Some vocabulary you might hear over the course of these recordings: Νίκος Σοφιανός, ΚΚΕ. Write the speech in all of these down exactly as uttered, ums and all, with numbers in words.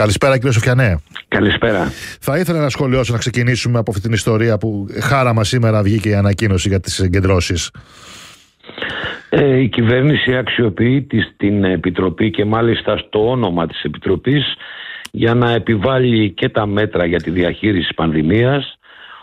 Καλησπέρα, κύριε Σοφιανέ. Καλησπέρα. Θα ήθελα να σχολιάσω, να ξεκινήσουμε από αυτή την ιστορία που χάραμα σήμερα βγήκε η ανακοίνωση για τις συγκεντρώσεις. Ε, η κυβέρνηση αξιοποιεί την Επιτροπή και μάλιστα στο όνομα της Επιτροπής για να επιβάλλει και τα μέτρα για τη διαχείριση της πανδημίας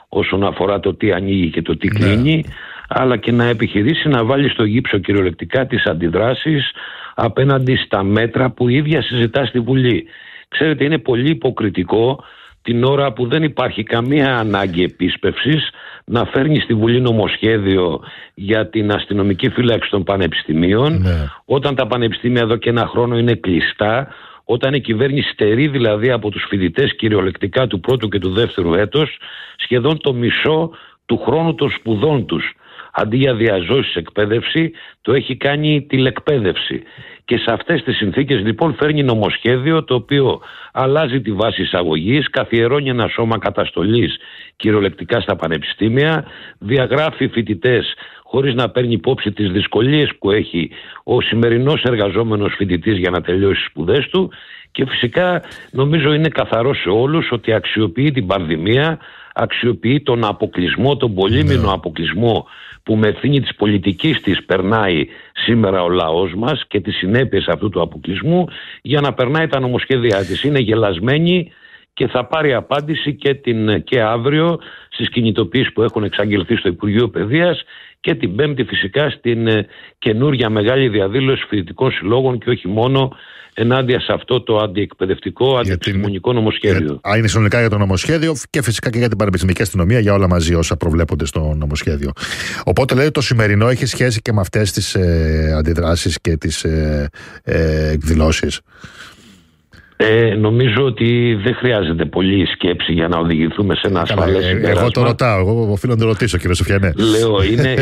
όσον αφορά το τι ανοίγει και το τι κλείνει, ναι, αλλά και να επιχειρήσει να βάλει στο γύψο κυριολεκτικά τις αντιδράσεις απέναντι στα μέτρα που η ίδια συζητά στη Βουλή. Ξέρετε, είναι πολύ υποκριτικό την ώρα που δεν υπάρχει καμία ανάγκη επίσπευσης να φέρνει στη Βουλή νομοσχέδιο για την αστυνομική φύλαξη των πανεπιστημίων, ναι, όταν τα πανεπιστήμια εδώ και ένα χρόνο είναι κλειστά, όταν η κυβέρνηση στερεί δηλαδή από τους φοιτητές κυριολεκτικά του πρώτου και του δεύτερου έτος σχεδόν το μισό του χρόνου των σπουδών τους. Αντί για διαζώσεις εκπαίδευση, το έχει κάνει τηλεκπαίδευση. Και σε αυτές τις συνθήκες λοιπόν φέρνει νομοσχέδιο το οποίο αλλάζει τη βάση εισαγωγής, καθιερώνει ένα σώμα καταστολής κυριολεκτικά στα πανεπιστήμια, διαγράφει φοιτητές χωρίς να παίρνει υπόψη τις δυσκολίες που έχει ο σημερινός εργαζόμενος φοιτητής για να τελειώσει τις σπουδές του, και φυσικά νομίζω είναι καθαρό σε όλους ότι αξιοποιεί την πανδημία, αξιοποιεί τον αποκλεισμό, τον πολύμηνο αποκλεισμό που με ευθύνη της πολιτικής της περνάει σήμερα ο λαός μας και τις συνέπειες αυτού του αποκλεισμού, για να περνάει τα νομοσχέδιά της. Είναι γελασμένη και θα πάρει απάντηση και, την, και αύριο στις κινητοποιήσεις που έχουν εξαγγελθεί στο Υπουργείο Παιδείας και την Πέμπτη φυσικά στην καινούρια μεγάλη διαδήλωση φοιτητικών συλλόγων και όχι μόνο, ενάντια σε αυτό το αντιεκπαιδευτικό, αντιεπιστημονικό νομοσχέδιο. Α, είναι συνολικά για το νομοσχέδιο και φυσικά και για την πανεπιστημιακή αστυνομία, για όλα μαζί όσα προβλέπονται στο νομοσχέδιο. Οπότε λέει το σημερινό έχει σχέση και με αυτές τις ε, αντιδράσεις και τις ε, ε, εκδηλώσεις. Ε, νομίζω ότι δεν χρειάζεται πολύ σκέψη για να οδηγηθούμε σε ένα ασφαλές συμπέρασμα. Εγώ το ρωτάω, εγώ οφείλω να το ρωτήσω, κύριε Σοφιανέ. Λέω, είναι,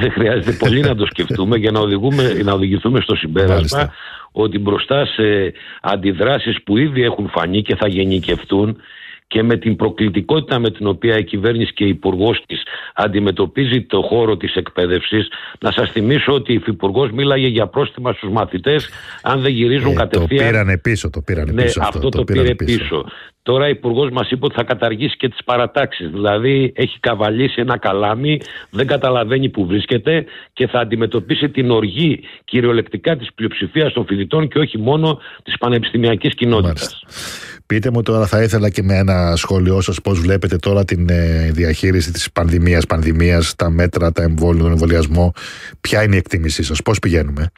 δεν χρειάζεται πολύ να το σκεφτούμε για να, οδηγούμε, να οδηγηθούμε στο συμπέρασμα. Μάλιστα. Ότι μπροστά σε αντιδράσεις που ήδη έχουν φανεί και θα γενικευτούν, και με την προκλητικότητα με την οποία η κυβέρνηση και η υπουργός της αντιμετωπίζει το χώρο της εκπαίδευσης. Να σας θυμίσω ότι η υφυπουργός μίλαγε για πρόστιμα στους μαθητές αν δεν γυρίζουν ε, κατευθείαν. Το πήρανε πίσω, το πήρανε ναι, πίσω. Αυτό, αυτό το, το πήρε πίσω. πίσω. Τώρα η υπουργός μας είπε ότι θα καταργήσει και τις παρατάξεις. Δηλαδή έχει καβαλήσει ένα καλάμι, δεν καταλαβαίνει που βρίσκεται και θα αντιμετωπίσει την οργή κυριολεκτικά της πλειοψηφίας των φοιτητών και όχι μόνο της πανεπιστημιακής κοινότητας. Πείτε μου τώρα, θα ήθελα και με ένα σχόλιο σας, πώς βλέπετε τώρα την ε, διαχείριση της πανδημίας, πανδημίας, τα μέτρα, τα εμβόλια, τον εμβολιασμό. Ποια είναι η εκτίμησή σας, πώς πηγαίνουμε?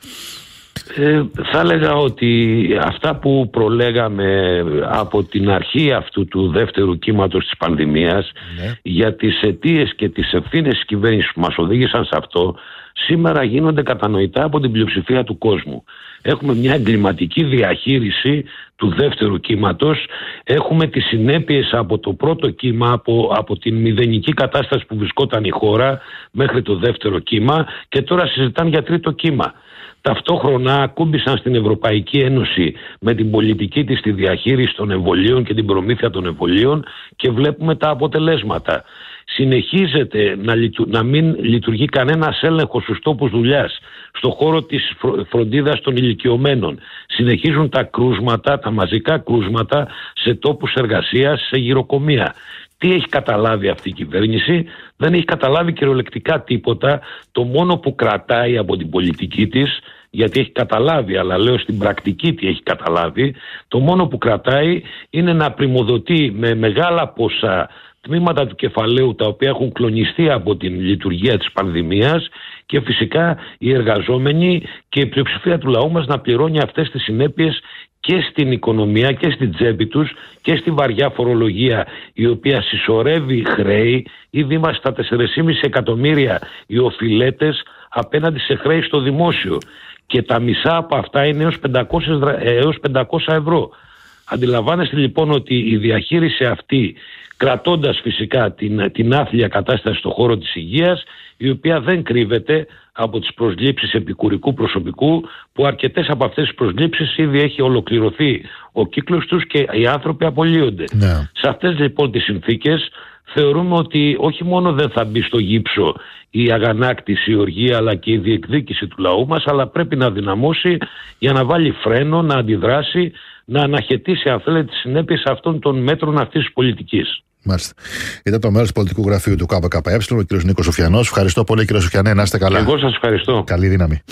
Ε, θα έλεγα ότι αυτά που προλέγαμε από την αρχή αυτού του δεύτερου κύματος της πανδημίας, ναι, για τις αιτίες και τις ευθύνες της κυβέρνησης που μας οδήγησαν σε αυτό, σήμερα γίνονται κατανοητά από την πλειοψηφία του κόσμου. Έχουμε μια εγκληματική διαχείριση του δεύτερου κύματος. Έχουμε τις συνέπειες από το πρώτο κύμα, από, από την μηδενική κατάσταση που βρισκόταν η χώρα μέχρι το δεύτερο κύμα, και τώρα συζητάνε για τρίτο κύμα. Ταυτόχρονα ακούμπησαν στην Ευρωπαϊκή Ένωση με την πολιτική της τη διαχείριση των εμβολίων και την προμήθεια των εμβολίων, και βλέπουμε τα αποτελέσματα. Συνεχίζεται να, λειτου... να μην λειτουργεί κανένας έλεγχος στους τόπους δουλειάς, στον χώρο της φρο... φροντίδας των ηλικιωμένων. Συνεχίζουν τα κρούσματα, τα μαζικά κρούσματα σε τόπους εργασίας, σε γυροκομεία. Τι έχει καταλάβει αυτή η κυβέρνηση? Δεν έχει καταλάβει κυριολεκτικά τίποτα. Το μόνο που κρατάει από την πολιτική της, γιατί έχει καταλάβει, αλλά λέω στην πρακτική τι έχει καταλάβει, το μόνο που κρατάει είναι να πρημοδοτεί με μεγάλα ποσά τμήματα του κεφαλαίου τα οποία έχουν κλονιστεί από την λειτουργία της πανδημίας, και φυσικά οι εργαζόμενοι και η πλειοψηφία του λαού μας να πληρώνει αυτές τις συνέπειες και στην οικονομία και στην τσέπη τους και στη βαριά φορολογία, η οποία συσσωρεύει χρέη. Ήδη είμαστε στα τέσσερα κόμμα πέντε εκατομμύρια οι οφειλέτες απέναντι σε χρέη στο δημόσιο, και τα μισά από αυτά είναι έως πεντακόσια ευρώ. Αντιλαμβάνεστε λοιπόν ότι η διαχείριση αυτή, κρατώντας φυσικά την, την άθλια κατάσταση στον χώρο της υγείας, η οποία δεν κρύβεται από τις προσλήψεις επικουρικού προσωπικού, που αρκετές από αυτές τις προσλήψεις ήδη έχει ολοκληρωθεί ο κύκλος τους και οι άνθρωποι απολύονται. Ναι. Σε αυτές λοιπόν τις συνθήκες θεωρούμε ότι όχι μόνο δεν θα μπει στο γύψο η αγανάκτηση, η οργία, αλλά και η διεκδίκηση του λαού μας, αλλά πρέπει να δυναμώσει για να βάλει φρένο, να αντιδράσει, να αναχαιτήσει αν θέλετε τις συνέπειες αυτών των μέτρων αυτής της πολιτικής. Μάλιστα. Ήταν το μέλος του πολιτικού γραφείου του ΚΚΕ, ο κ. Νίκος Σοφιανός. Ευχαριστώ πολύ, κ. Σοφιανέ, να είστε καλά. Εγώ σας ευχαριστώ. Καλή δύναμη.